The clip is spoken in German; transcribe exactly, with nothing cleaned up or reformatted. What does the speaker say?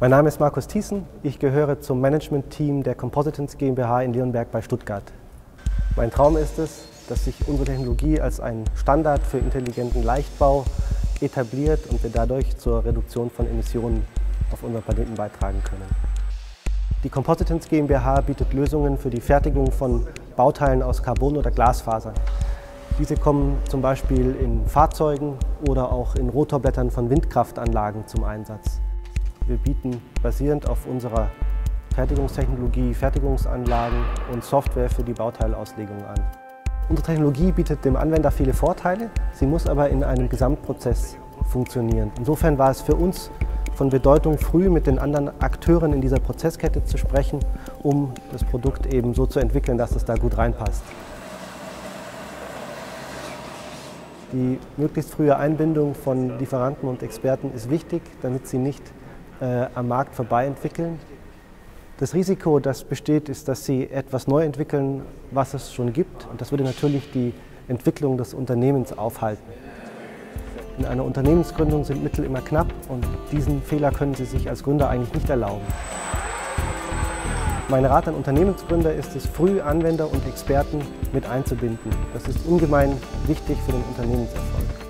Mein Name ist Markus Thiessen, ich gehöre zum Management-Team der Compositence GmbH in Leonberg bei Stuttgart. Mein Traum ist es, dass sich unsere Technologie als ein Standard für intelligenten Leichtbau etabliert und wir dadurch zur Reduktion von Emissionen auf unserem Planeten beitragen können. Die Compositence GmbH bietet Lösungen für die Fertigung von Bauteilen aus Carbon oder Glasfasern. Diese kommen zum Beispiel in Fahrzeugen oder auch in Rotorblättern von Windkraftanlagen zum Einsatz. Wir bieten basierend auf unserer Fertigungstechnologie, Fertigungsanlagen und Software für die Bauteilauslegung an. Unsere Technologie bietet dem Anwender viele Vorteile, sie muss aber in einem Gesamtprozess funktionieren. Insofern war es für uns von Bedeutung, früh mit den anderen Akteuren in dieser Prozesskette zu sprechen, um das Produkt eben so zu entwickeln, dass es da gut reinpasst. Die möglichst frühe Einbindung von Lieferanten und Experten ist wichtig, damit sie nicht äh, am Markt vorbei entwickeln. Das Risiko, das besteht, ist, dass sie etwas neu entwickeln, was es schon gibt. Und das würde natürlich die Entwicklung des Unternehmens aufhalten. In einer Unternehmensgründung sind Mittel immer knapp und diesen Fehler können Sie sich als Gründer eigentlich nicht erlauben. Mein Rat an Unternehmensgründer ist es, früh Anwender und Experten mit einzubinden. Das ist ungemein wichtig für den Unternehmenserfolg.